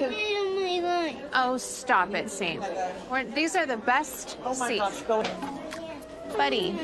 'cause... Oh, stop it, Sam. These are the best seats. Oh, buddy.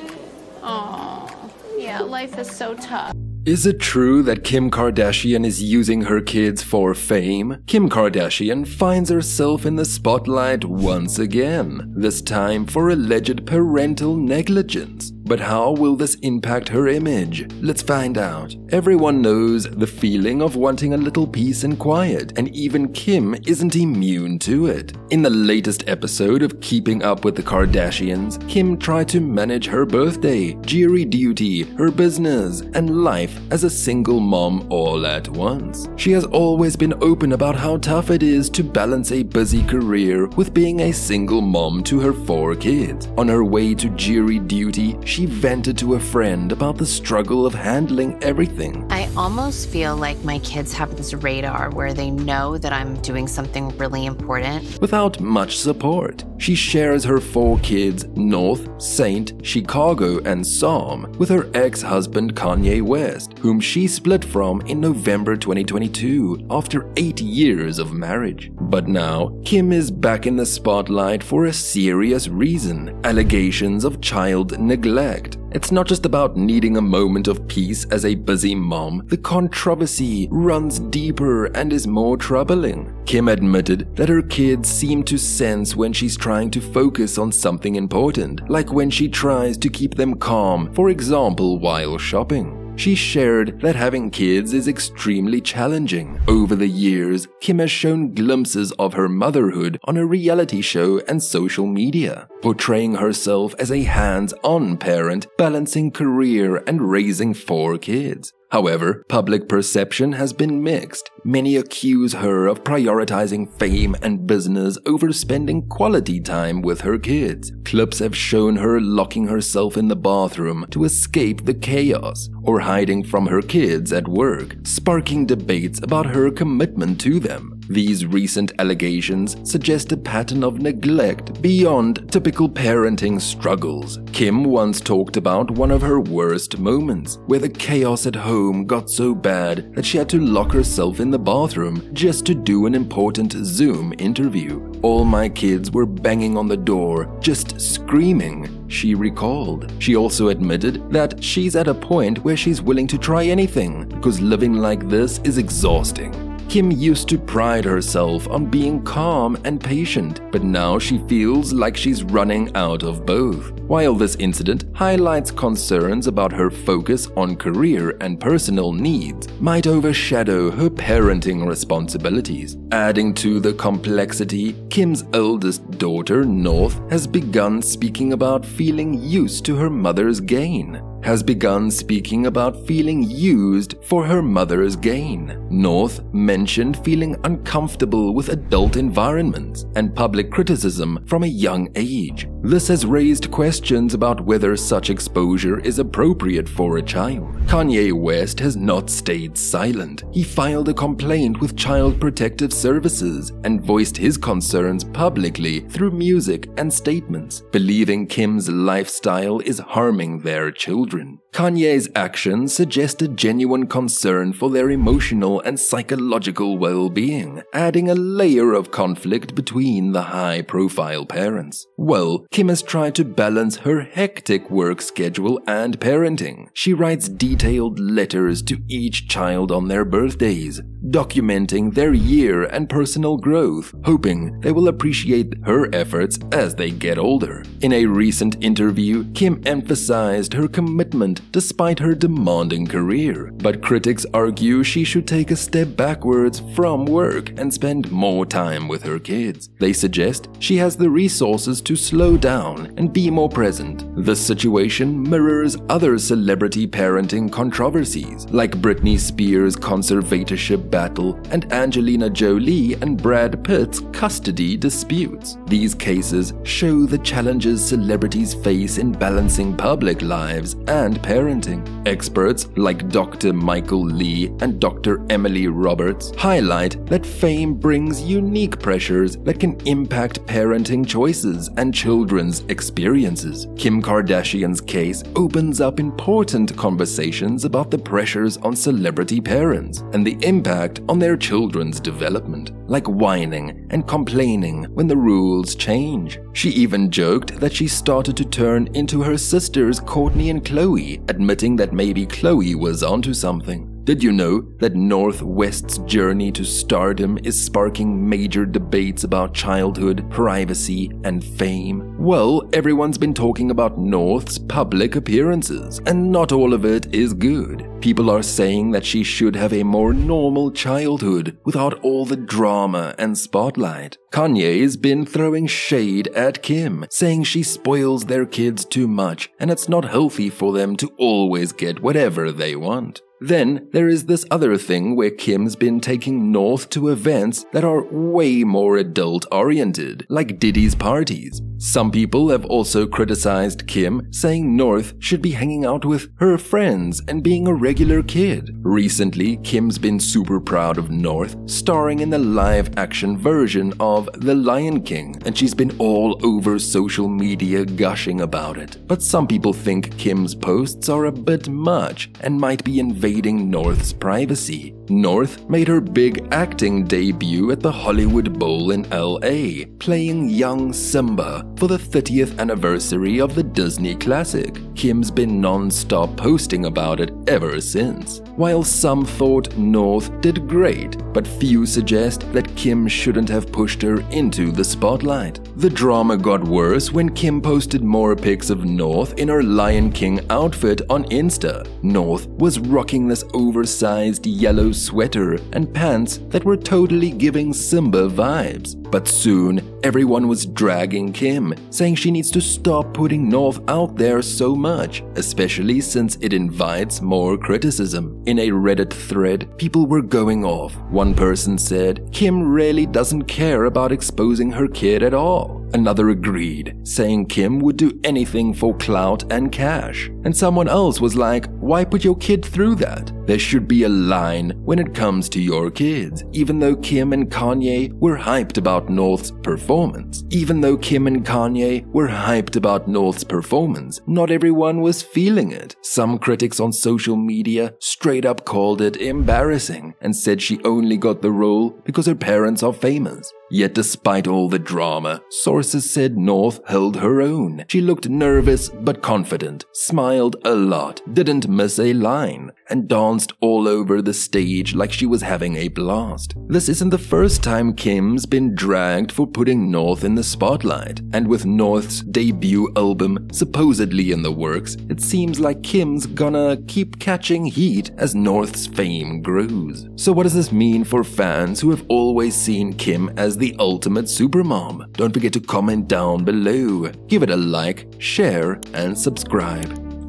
Oh, yeah, life is so tough. Is it true that Kim Kardashian is using her kids for fame? Kim Kardashian finds herself in the spotlight once again, this time for alleged parental negligence. But how will this impact her image? Let's find out. Everyone knows the feeling of wanting a little peace and quiet, and even Kim isn't immune to it. In the latest episode of Keeping Up with the Kardashians, Kim tried to manage her birthday, jury duty, her business, and life as a single mom all at once. She has always been open about how tough it is to balance a busy career with being a single mom to her 4 kids. On her way to jury duty, she vented to a friend about the struggle of handling everything. I almost feel like my kids have this radar where they know that I'm doing something really important. Without much support, she shares her 4 kids, North, Saint, Chicago, and Psalm, with her ex-husband Kanye West, whom she split from in November 2022 after 8 years of marriage. But now, Kim is back in the spotlight for a serious reason: allegations of child neglect. It's not just about needing a moment of peace as a busy mom. The controversy runs deeper and is more troubling. Kim admitted that her kids seem to sense when she's trying to focus on something important, like when she tries to keep them calm, for example, while shopping. She shared that having kids is extremely challenging. Over the years, Kim has shown glimpses of her motherhood on a reality show and social media, portraying herself as a hands-on parent, balancing career and raising 4 kids. However, public perception has been mixed. Many accuse her of prioritizing fame and business over spending quality time with her kids. Clips have shown her locking herself in the bathroom to escape the chaos, or hiding from her kids at work, sparking debates about her commitment to them. These recent allegations suggest a pattern of neglect beyond typical parenting struggles. Kim once talked about one of her worst moments, where the chaos at home got so bad that she had to lock herself in the bathroom just to do an important Zoom interview. "All my kids were banging on the door, just screaming," she recalled. She also admitted that she's at a point where she's willing to try anything because living like this is exhausting. Kim used to pride herself on being calm and patient, but now she feels like she's running out of both. While this incident highlights concerns about her focus on career and personal needs might overshadow her parenting responsibilities. Adding to the complexity, Kim's eldest daughter, North, has begun speaking about feeling used to her mother's gain. North mentioned feeling uncomfortable with adult environments and public criticism from a young age. This has raised questions about whether such exposure is appropriate for a child. Kanye West has not stayed silent. He filed a complaint with Child Protective Services and voiced his concerns publicly through music and statements, believing Kim's lifestyle is harming their children. Kanye's actions suggest a genuine concern for their emotional and psychological well-being, adding a layer of conflict between the high-profile parents. Well, Kim has tried to balance her hectic work schedule and parenting. She writes detailed letters to each child on their birthdays, documenting their year and personal growth, hoping they will appreciate her efforts as they get older. In a recent interview, Kim emphasized her commitment despite her demanding career, but critics argue she should take a step backwards from work and spend more time with her kids. They suggest she has the resources to slow down and be more present. This situation mirrors other celebrity parenting controversies, like Britney Spears' conservatorship battle and Angelina Jolie and Brad Pitt's custody disputes. These cases show the challenges celebrities face in balancing public lives and parenting. parenting. Experts like Dr. Michael Lee and Dr. Emily Roberts highlight that fame brings unique pressures that can impact parenting choices and children's experiences. Kim Kardashian's case opens up important conversations about the pressures on celebrity parents and the impact on their children's development, like whining and complaining when the rules change. She even joked that she started to turn into her sisters Courtney and Chloe, admitting that maybe Chloe was onto something. Did you know that North West's journey to stardom is sparking major debates about childhood, privacy, and fame? Well, everyone's been talking about North's public appearances, and not all of it is good. People are saying that she should have a more normal childhood without all the drama and spotlight. Kanye's been throwing shade at Kim, saying she spoils their kids too much and it's not healthy for them to always get whatever they want. Then there is this other thing where Kim's been taking North to events that are way more adult-oriented, like Diddy's parties. Some people have also criticized Kim, saying North should be hanging out with her friends and being a regular kid. Recently, Kim's been super proud of North, starring in the live-action version of The Lion King, and she's been all over social media gushing about it. But some people think Kim's posts are a bit much and might be invading North's privacy. North made her big acting debut at the Hollywood Bowl in LA, playing young Simba for the 30th anniversary of the Disney classic. Kim's been non-stop posting about it ever since. While some thought North did great, but few suggest that Kim shouldn't have pushed her into the spotlight. The drama got worse when Kim posted more pics of North in her Lion King outfit on Insta. North was rocking this oversized yellow sweater and pants that were totally giving Simba vibes. But soon, everyone was dragging Kim, saying she needs to stop putting North out there so much, especially since it invites more criticism. In a Reddit thread, people were going off. One person said, "Kim really doesn't care about exposing her kid at all." Another agreed, saying Kim would do anything for clout and cash. And someone else was like, "Why put your kid through that? There should be a line when it comes to your kids." Even though Kim and Kanye were hyped about North's performance. Not everyone was feeling it. Some critics on social media straight up called it embarrassing and said she only got the role because her parents are famous. Yet despite all the drama, sources said North held her own. She looked nervous but confident, smiled a lot, didn't miss a line, and danced all over the stage like she was having a blast. This isn't the first time Kim's been dragged for putting North in the spotlight, and with North's debut album supposedly in the works, it seems like Kim's gonna keep catching heat as North's fame grows. So what does this mean for fans who have always seen Kim as the ultimate supermom? Don't forget to comment down below, give it a like, share, and subscribe.